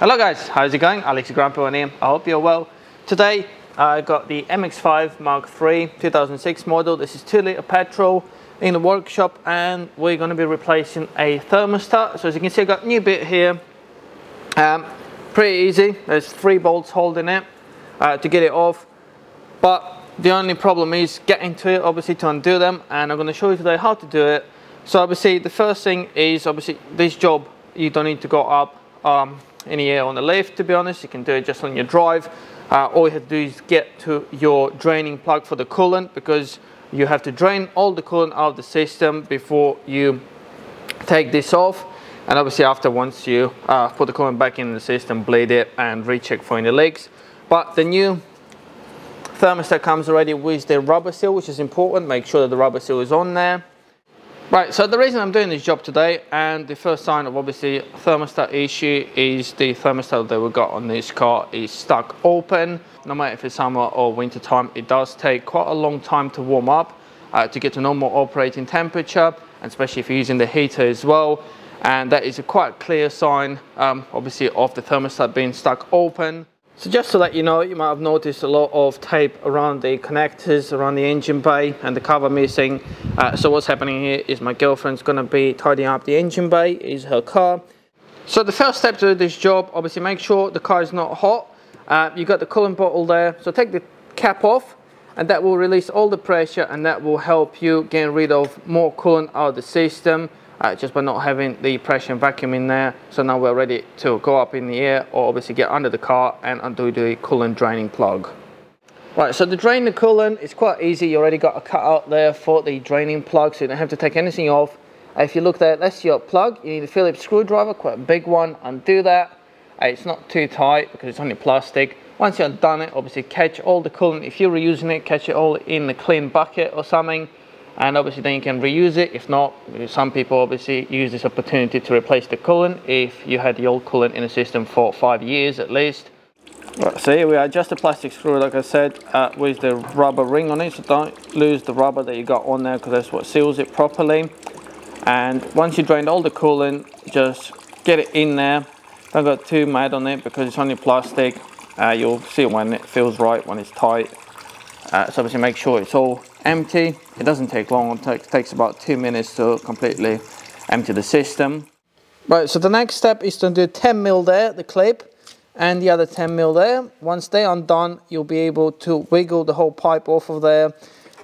Hello guys, how's it going? AlexTheGrumpyOne here. I hope you're well. Today I got the MX-5 Mark III 2006 model. This is 2-litre petrol in the workshop, and we're going to be replacing a thermostat. So as you can see, I've got a new bit here. Pretty easy. There's 3 bolts holding it to get it off, but the only problem is getting to it, obviously, to undo them, and I'm going to show you today how to do it. So obviously the first thing is, obviously, this job you don't need to go up in the air on the lift, to be honest. You can do it just on your drive. All you have to do is get to your draining plug for the coolant, because you have to drain all the coolant out of the system before you take this off. And obviously after, once you put the coolant back in the system, bleed it and recheck for any leaks. But the new thermostat comes already with the rubber seal, which is important. Make sure that the rubber seal is on there. Right, so the reason I'm doing this job today, and the first sign of obviously thermostat issue, is the thermostat that we got on this car is stuck open. No matter if it's summer or winter time, it does take quite a long time to warm up to get to normal operating temperature, and especially if you're using the heater as well. And that is a quite clear sign, obviously, of the thermostat being stuck open. So just to let you know, you might have noticed a lot of tape around the connectors, around the engine bay, and the cover missing. So what's happening here is my girlfriend's going to be tidying up the engine bay. Is her car. So the first step to this job, obviously, make sure the car is not hot. You've got the coolant bottle there. So take the cap off, and that will release all the pressure, and that will help you get rid of more coolant out of the system. Just by not having the pressure and vacuum in there. So now we're ready to go up in the air, or obviously get under the car and undo the coolant draining plug. Right, so to drain the coolant, it's quite easy. You already got a cut out there for the draining plug, so you don't have to take anything off. If you look there, that's your plug. You need a Phillips screwdriver, quite a big one. Undo that. It's not too tight because it's only plastic. Once you've done it, obviously catch all the coolant. If you're reusing it, catch it all in the clean bucket or something. And obviously then you can reuse it. If not, some people obviously use this opportunity to replace the coolant if you had the old coolant in the system for 5 years at least. Right, so here we are, just a plastic screw, like I said, with the rubber ring on it. So don't lose the rubber that you got on there, because that's what seals it properly. And once you drained all the coolant, just get it in there. Don't go too mad on it because it's only plastic. You'll see when it feels right, when it's tight. So obviously make sure it's all empty. It doesn't take long. It takes about 2 minutes to completely empty the system. Right, so the next step is to do 10 mil there, the clip, and the other 10 mil there. Once they're undone, you'll be able to wiggle the whole pipe off of there.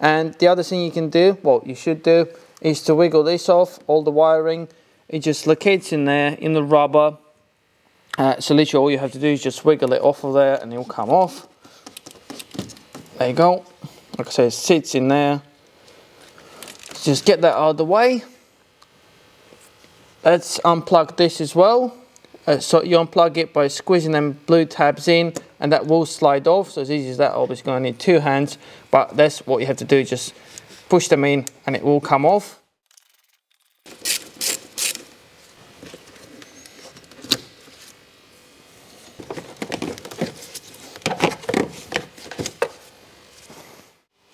And the other thing you can do, well, you should do, is to wiggle this off, all the wiring. It just locates in there, in the rubber. So literally all you have to do is just wiggle it off of there and it'll come off. There you go. Like I said, it sits in there. Just get that out of the way. Let's unplug this as well. So you unplug it by squeezing them blue tabs in, and that will slide off. So as easy as that, obviously going to need 2 hands, but that's what you have to do. Just push them in and it will come off.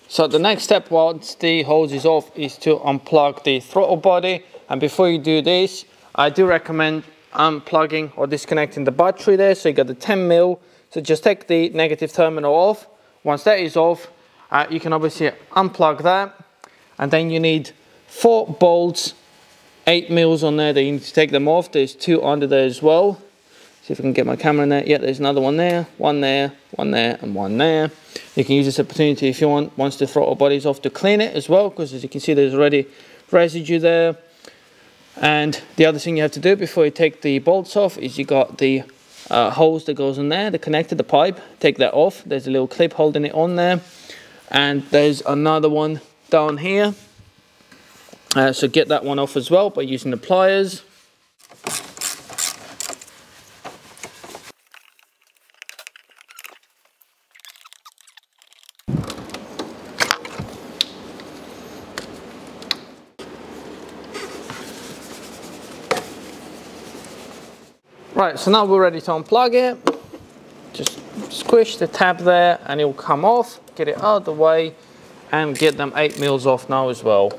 So the next step, once the hose is off, is to unplug the throttle body. And before you do this, I do recommend unplugging or disconnecting the battery there. So you got the 10 mil. So just take the negative terminal off. Once that is off, you can obviously unplug that. And then you need 4 bolts, 8 mils on there. That you need to take them off. There's 2 under there as well. See if I can get my camera in there. Yeah, there's another one there, one there, one there, and one there. You can use this opportunity if you want, once the throttle body's off, to clean it as well, because as you can see, there's already residue there. And the other thing you have to do before you take the bolts off is you got the hose that goes in there, the connector, the pipe. Take that off. There's a little clip holding it on there, and there's another one down here. So get that one off as well by using the pliers. Right, so now we're ready to unplug it. Just squish the tab there and it'll come off. Get it out of the way and get them 8mm off now as well.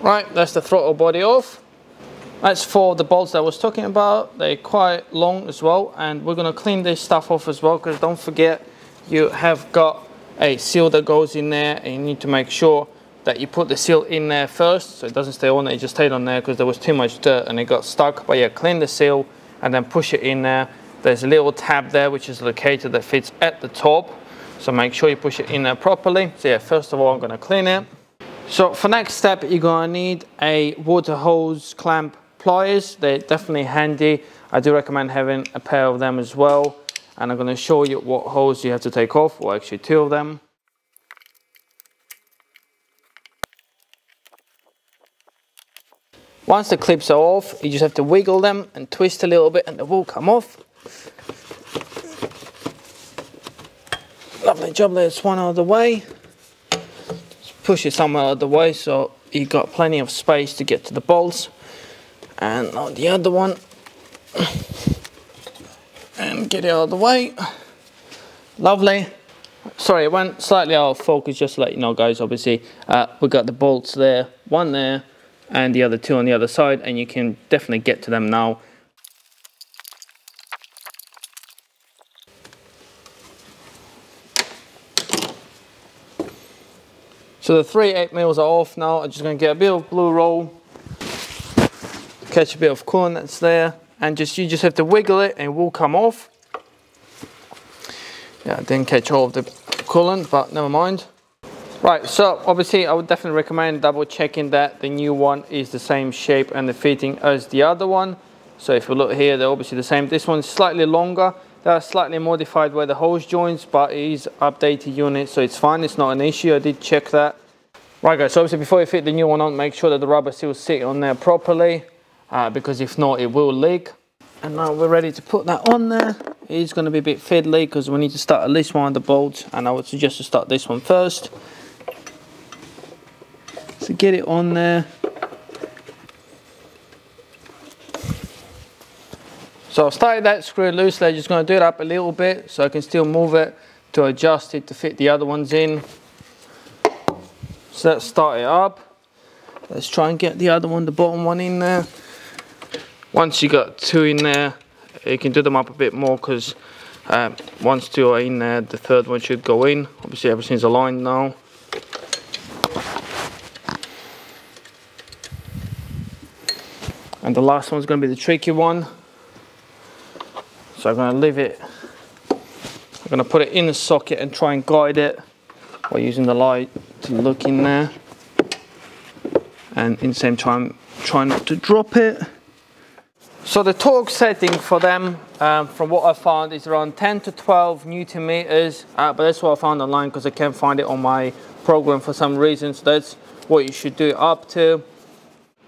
Right, that's the throttle body off. That's for the bolts that I was talking about. They're quite long as well, and we're going to clean this stuff off as well, because don't forget you have got a seal that goes in there, and you need to make sure that you put the seal in there first so it doesn't stay on, it just stayed on there because there was too much dirt and it got stuck. But yeah, clean the seal and then push it in there. There's a little tab there which is located that fits at the top, so make sure you push it in there properly. So yeah, first of all I'm going to clean it. So for next step, you're going to need a water hose clamp pliers. They're definitely handy. I do recommend having a pair of them as well. And I'm going to show you what hose you have to take off, or actually two of them. Once the clips are off, you just have to wiggle them and twist a little bit and they will come off. Lovely job, there's one out of the way. Push it somewhere out of the way so you've got plenty of space to get to the bolts, and now the other one, and get it out of the way. Lovely. Sorry, it went slightly out of focus, just to let you know guys. Obviously we've got the bolts there, one there and the other two on the other side, and you can definitely get to them now. So the 3 8mm are off now. I'm just going to get a bit of blue roll, catch a bit of corn that's there, and you just have to wiggle it and it will come off. Yeah, I didn't catch all of the coolant, but never mind. Right, so obviously I would definitely recommend double checking that the new one is the same shape and the fitting as the other one. So if you look here, they're obviously the same. This one's slightly longer. They're slightly modified where the hose joins, but it is updated unit, so it's fine, it's not an issue. I did check that. Right guys, so obviously before you fit the new one on, make sure that the rubber seals sit on there properly, because if not it will leak. And now we're ready to put that on there. It's going to be a bit fiddly because we need to start at least one of the bolts, and I would suggest to start this one first. So get it on there. So I've started that screw loosely. I'm just going to do it up a little bit so I can still move it to adjust it to fit the other ones in. So let's start it up. Let's try and get the other one, the bottom one, in there. Once you got two in there, you can do them up a bit more, because once two are in there, the third one should go in. Obviously everything's aligned now. And the last one's going to be the tricky one. So I'm going to leave it, I'm going to put it in the socket and try and guide it by using the light to look in there, and in the same time try not to drop it. So the torque setting for them, from what I found, is around 10 to 12 Newton meters, but that's what I found online because I can't find it on my program for some reason. So that's what you should do it up to.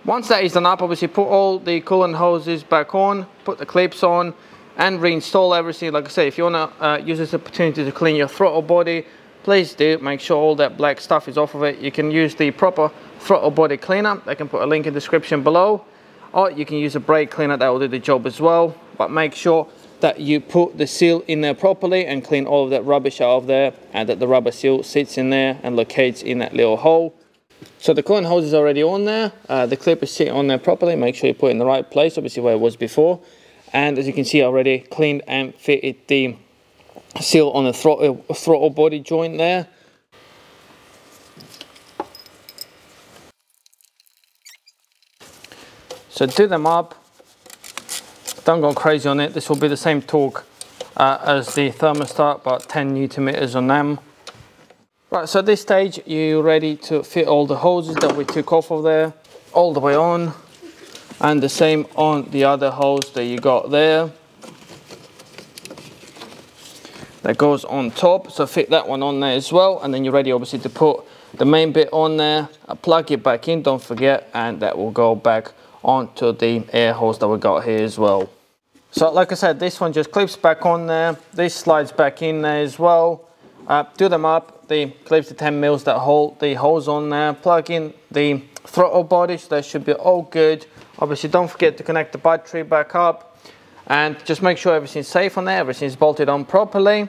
Once that is done up, obviously put all the coolant hoses back on, put the clips on, and reinstall everything. Like I say, if you want to use this opportunity to clean your throttle body, please do. Make sure all that black stuff is off of it. You can use the proper throttle body cleaner. I can put a link in the description below, or you can use a brake cleaner that will do the job as well. But make sure that you put the seal in there properly and clean all of that rubbish out of there, and that the rubber seal sits in there and locates in that little hole. So the coolant hose is already on there. The clip is sitting on there properly. Make sure you put it in the right place, obviously where it was before. And as you can see, I already cleaned and fitted the seal on the throttle body joint there. So do them up, don't go crazy on it. This will be the same torque as the thermostat, but 10 Newton meters on them. Right, so at this stage you're ready to fit all the hoses that we took off of there all the way on. And the same on the other hose that you got there, that goes on top. So fit that one on there as well, and then you're ready obviously to put the main bit on there, plug it back in, don't forget, and that will go back onto the air hose that we got here as well. So like I said, this one just clips back on there, this slides back in there as well. do them up, the clips, the 10 mils that hold the hose on there, plug in the throttle body, so that should be all good. Obviously don't forget to connect the battery back up, and just make sure everything's safe on there, everything's bolted on properly.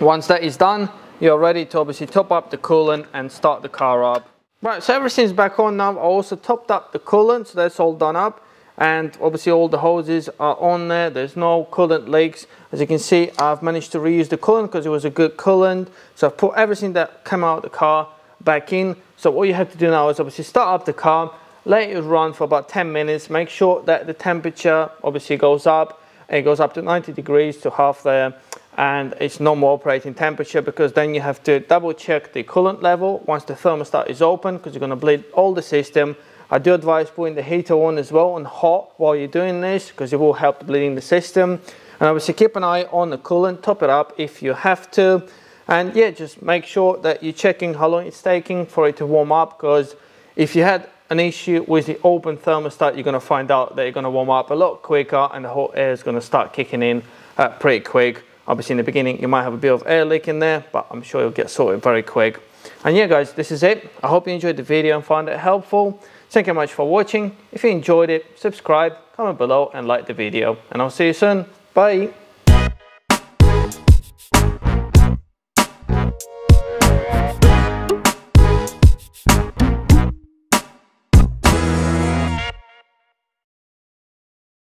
Once that is done, you're ready to obviously top up the coolant and start the car up. Right, so everything's back on now. I also topped up the coolant, so that's all done up. And obviously all the hoses are on there, there's no coolant leaks. As you can see, I've managed to reuse the coolant because it was a good coolant. So I've put everything that came out of the car back in. So all you have to do now is obviously start up the car, let it run for about 10 minutes, make sure that the temperature obviously goes up, and it goes up to 90 degrees to half there, and it's normal operating temperature, because then you have to double check the coolant level once the thermostat is open, because you're going to bleed all the system. I do advise putting the heater on as well and hot while you're doing this, because it will help bleeding the system. And obviously keep an eye on the coolant, top it up if you have to. And yeah, just make sure that you're checking how long it's taking for it to warm up, because if you had an issue with the open thermostat, you're going to find out that you're going to warm up a lot quicker and the hot air is going to start kicking in pretty quick. Obviously in the beginning you might have a bit of air leak in there, but I'm sure you'll get sorted very quick. And yeah guys, this is it. I hope you enjoyed the video and found it helpful. Thank you much for watching. If you enjoyed it, subscribe, comment below and like the video. And I'll see you soon. Bye.